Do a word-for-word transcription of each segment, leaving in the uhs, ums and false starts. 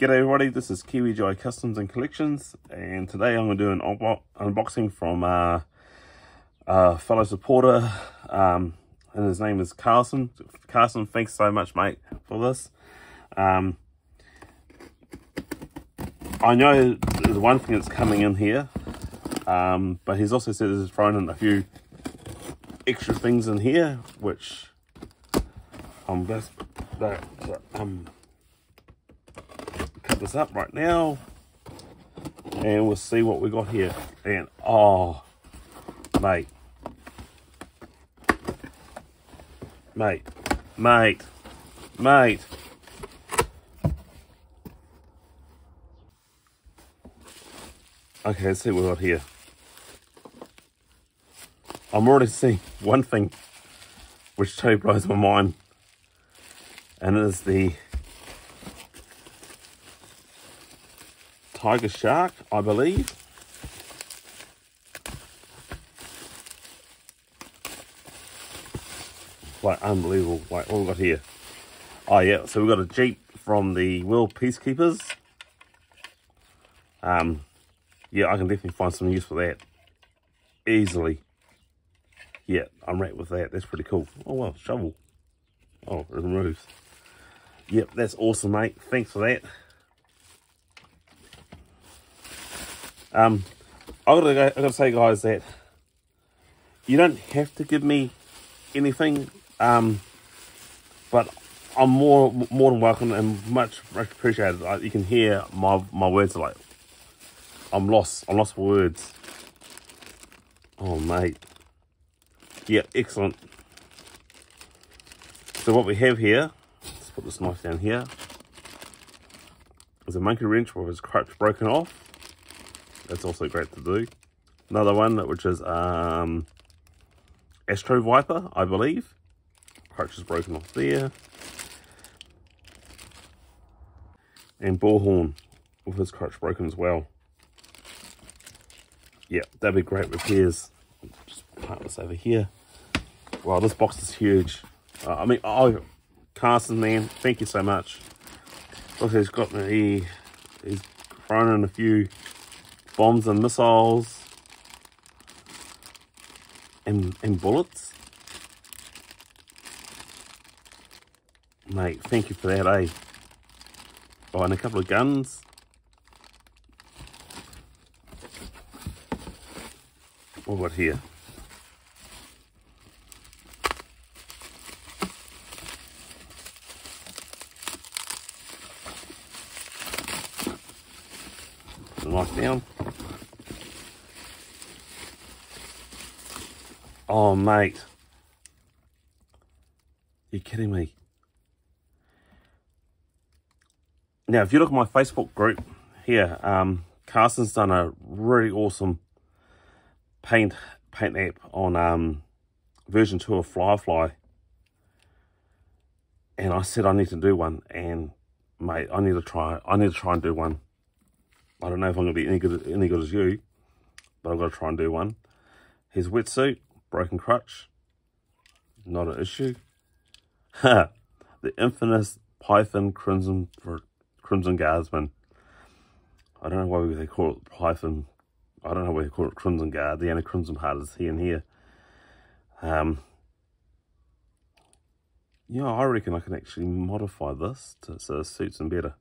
G'day everybody, this is Kiwi Joy Customs and Collections, and today I'm going to do an unboxing from uh, a fellow supporter, um, and his name is Carson. Carson, thanks so much mate for this. Um, I know there's one thing that's coming in here, um, but he's also said he's thrown in a few extra things in here, which I'm just, that, um, this up right now and we'll see what we got here. And oh mate mate mate mate okay, let's see what we got here. I'm already seeing one thing which totally blows my mind, and it is the Tiger Shark, I believe. Like, unbelievable. Like, what we got here? Oh, yeah, so we got a Jeep from the World Peacekeepers. Um, yeah, I can definitely find some use for that. Easily. Yeah, I'm right with that. That's pretty cool. Oh, wow, shovel. Oh, it moves. Yep, that's awesome, mate. Thanks for that. Um, I've got, to, I've got to say, guys, that you don't have to give me anything, um, but I'm more more than welcome and much, much appreciated. Like, you can hear my my words are like, I'm lost. I'm lost for words. Oh, mate. Yeah, excellent. So what we have here, let's put this knife down here, is a monkey wrench with his crutch broken off. That's also great to do. Another one, which is um, Astro Viper, I believe. Crutch is broken off there. And Bullhorn with his crutch broken as well. Yeah, that'd be great repairs. Just part this over here. Wow, this box is huge. Uh, I mean, oh, Carson, man, thank you so much. Look, he's got the, he's thrown in a few bombs and missiles and, and bullets. Mate, thank you for that, eh? Oh, and a couple of guns. What about here? Knife down. Oh, mate. You're kidding me. Now, if you look at my Facebook group here, um, Carson's done a really awesome paint paint app on um, version two of Flyerfly. And I said I need to do one. And, mate, I need to try. I need to try and do one. I don't know if I'm going to be any good, any good as you, but I've got to try and do one. His wetsuit, broken crutch, not an issue. The infamous Python Crimson Crimson Guardsman. I don't know why they call it Python. I don't know why they call it Crimson Guard. The only Crimson part is here and here. Um, yeah, I reckon I can actually modify this to, so it suits them better.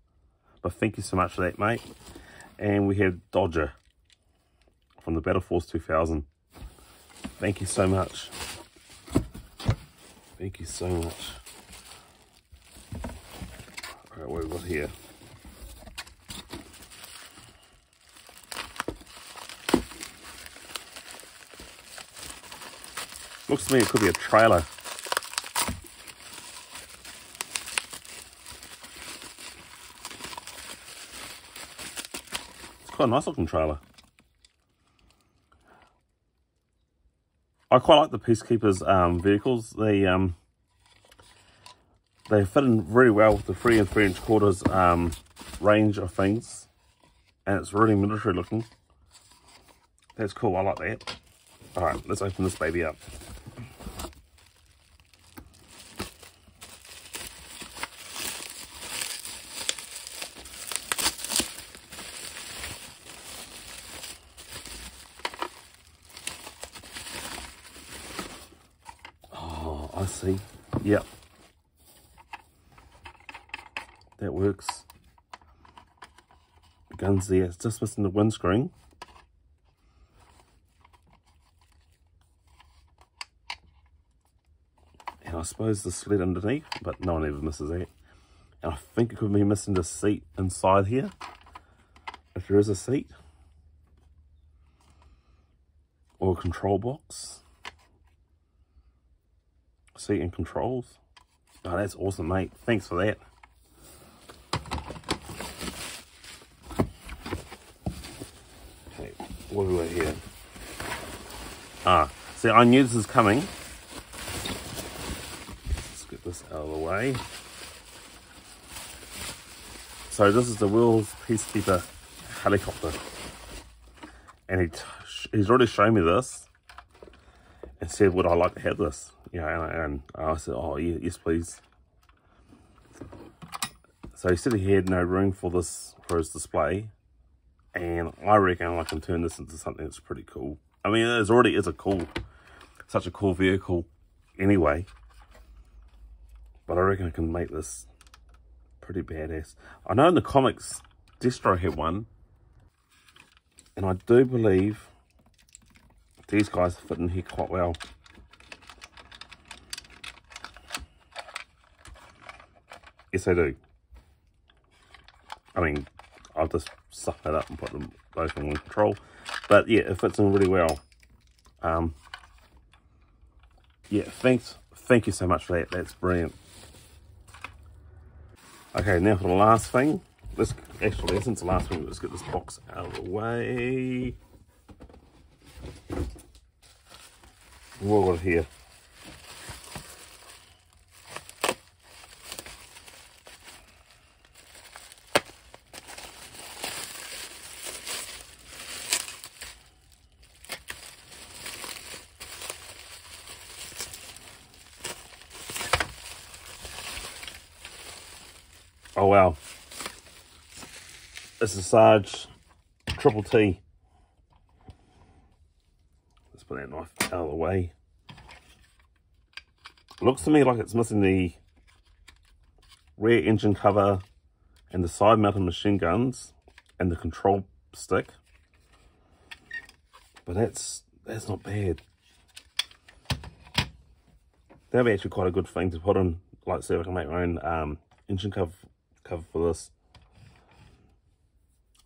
But thank you so much for that, mate. And we have Dodger from the Battle Force two thousand. Thank you so much. Thank you so much. Alright, what have we got here? Looks to me it could be a trailer. It's quite a nice looking trailer. I quite like the Peacekeepers um, vehicles. They um, they fit in really well with the three and three inch quarters um, range of things, and it's really military looking. That's cool. I like that. All right, let's open this baby up. Let's see. Yep. That works. The gun's there. It's just what's in the windscreen. And I suppose the sled underneath, but no one ever misses that. And I think it could be missing the seat inside here, if there is a seat. Or a control box. Seat and controls. Oh, that's awesome, mate. Thanks for that. Okay, what do we got here? Ah, see, I knew this was coming. Let's get this out of the way. So this is the World Peacekeeper helicopter. And he t he's already shown me this and said, would I like to have this? You know, and I, and I said, oh, yeah, yes, please. So he said he had no room for this, for his display. And I reckon I can turn this into something that's pretty cool. I mean, it already is a cool, such a cool vehicle anyway. But I reckon I can make this pretty badass. I know in the comics, Destro had one, and I do believe these guys fit in here quite well. Yes, they do. I mean, I'll just suck that up and put them both in control. But yeah, it fits in really well. Um, yeah, thanks. Thank you so much for that. That's brilliant. Okay, now for the last thing. Let's, actually, since the last one, let's get this box out of the way. What have we got here? Oh, wow. It's a Sarge Triple T. Let's put that knife out of the way. Looks to me like it's missing the rear engine cover and the side mounted machine guns and the control stick. But that's, that's not bad. That'd be actually quite a good thing to put on, like, so I can make my own um, engine cover cover for this.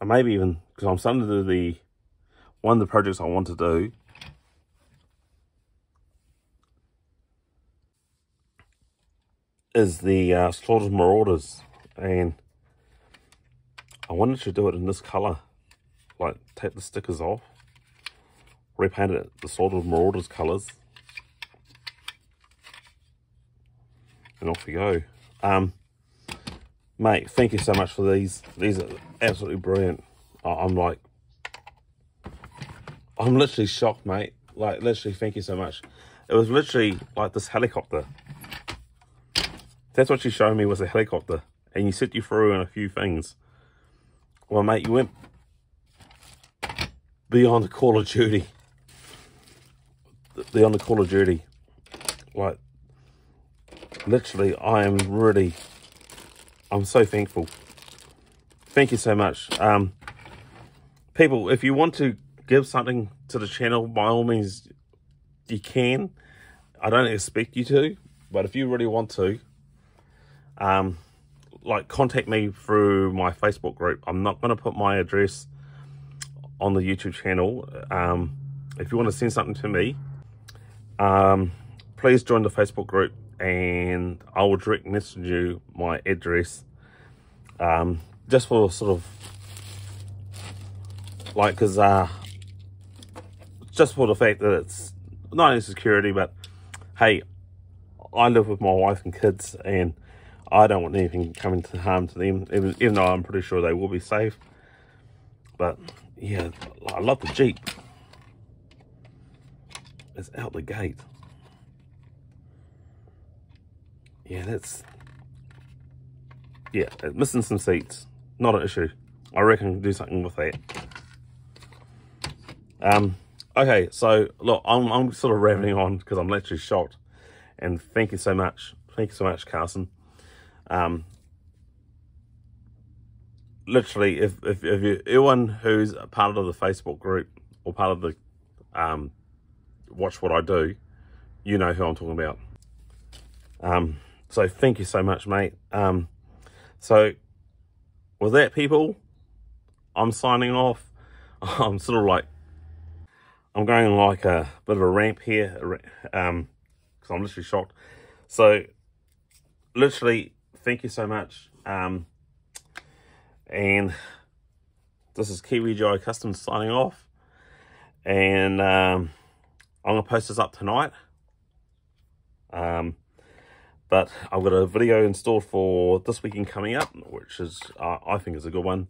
And maybe even, because I'm starting to do the, one of the projects I want to do is the uh, Slaughter of Marauders, and I wanted to do it in this colour, like take the stickers off, repaint it the Slaughter of Marauders colours, and off we go. Um, Mate, thank you so much for these. These are absolutely brilliant. I'm like, I'm literally shocked, mate. Like, literally, thank you so much. It was literally like this helicopter. That's what you showed me was a helicopter. And you set you through on a few things. Well, mate, you went beyond the Call of Duty. Beyond the Call of Duty. Like, literally, I am really... I'm so thankful. Thank you so much. Um, people, if you want to give something to the channel, by all means, you can. I don't expect you to, but if you really want to, um, like, contact me through my Facebook group. I'm not going to put my address on the YouTube channel. Um, if you want to send something to me, um, please join the Facebook group. And I will direct message you my address, um, just for sort of like, because uh, just for the fact that it's not only security, but hey, I live with my wife and kids, and I don't want anything coming to harm to them, even, even though I'm pretty sure they will be safe. But yeah, I love the Jeep, it's out the gate. Yeah, that's, yeah, missing some seats, not an issue. I reckon I can do something with that. Um, okay, so look, I'm, I'm sort of rambling on because I'm literally shocked. And thank you so much. Thank you so much, Carlson. Um, literally, if, if, if you, everyone who's a part of the Facebook group or part of the um, Watch What I Do, you know who I'm talking about. Um, so thank you so much, mate. Um, so with that, people, I'm signing off. I'm sort of like, I'm going on like a bit of a ramp here, um, because I'm literally shocked. So literally, thank you so much. Um, and this is Kiwi Joy Customs signing off. And um, I'm going to post this up tonight. Um, but I've got a video installed for this weekend coming up, which is, uh, I think is a good one.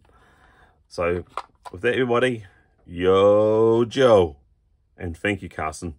So with that, everybody, yo, Joe. And thank you, Carson.